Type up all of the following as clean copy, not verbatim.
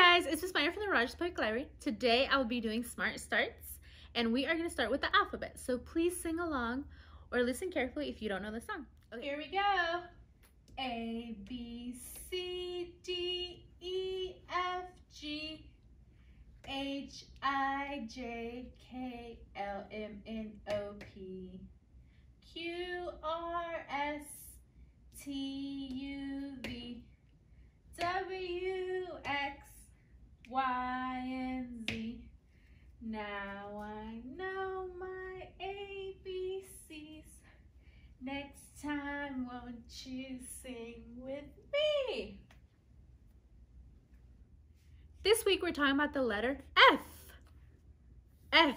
guys, it's Ms. Mayra from the Rogers Public Library. Today I will be doing Smart Starts, and we are going to start with the alphabet. So please sing along or listen carefully if you don't know the song. Okay. Here we go. A, B, C, D, E, F, G, H, I, J, K, L, M, N, O, P, Q, R, S, T, U, V, W, X, Y, and Z. Now I know my ABCs. Next time, won't you sing with me? This week, we're talking about the letter F. F.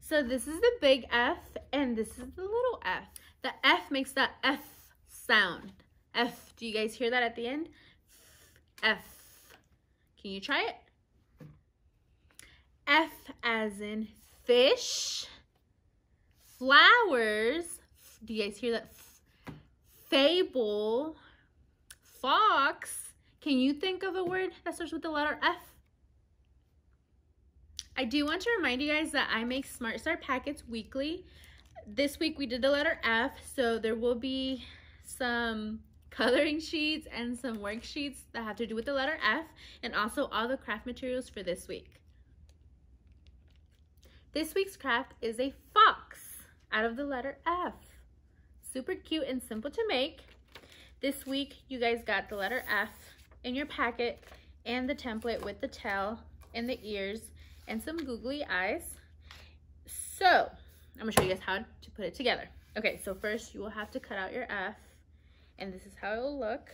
So this is the big F, and this is the little F. The F makes the F sound. F. Do you guys hear that at the end? F. Can you try it? F as in fish, flowers. Do you guys hear that? Fable, fox. Can you think of a word that starts with the letter F? I do want to remind you guys that I make Smart Start packets weekly. This week we did the letter F, so there will be some coloring sheets and some worksheets that have to do with the letter F, and also all the craft materials for this week. This week's craft is a fox out of the letter F. Super cute and simple to make. This week, you guys got the letter F in your packet and the template with the tail and the ears and some googly eyes. So, I'm gonna show you guys how to put it together. Okay, so first you will have to cut out your F. And this is how it will look.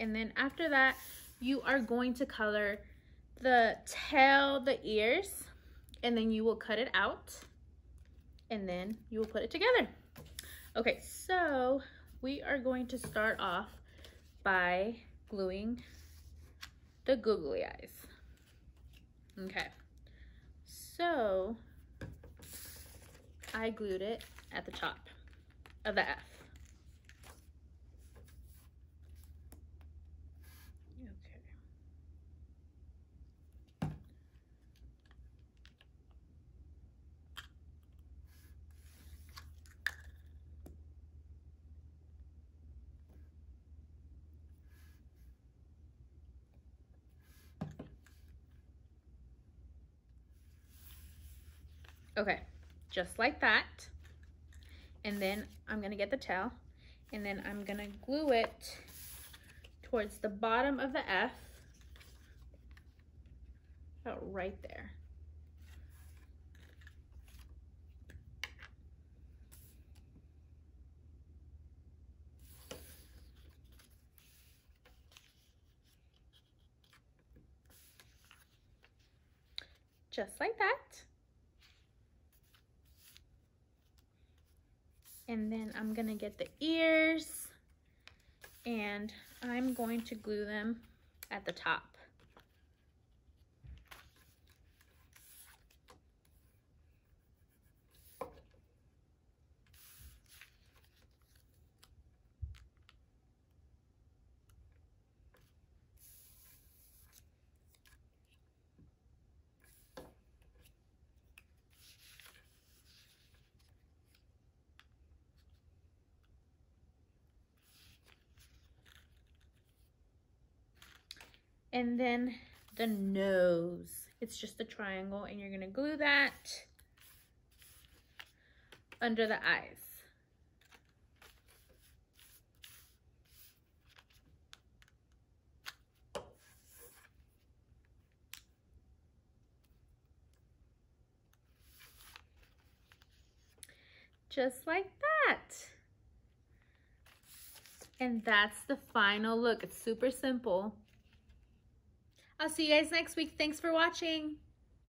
And then after that, you are going to color the tail, the ears, and then you will cut it out, and then you will put it together. Okay, so we are going to start off by gluing the googly eyes. Okay, so I glued it at the top of the F. Okay, just like that. And then I'm gonna get the tail, and then I'm gonna glue it towards the bottom of the F, about right there. Just like that. And then I'm gonna get the ears, and I'm going to glue them at the top. And then the nose, it's just a triangle, and you're gonna glue that under the eyes. Just like that. And that's the final look. It's super simple. I'll see you guys next week. Thanks for watching.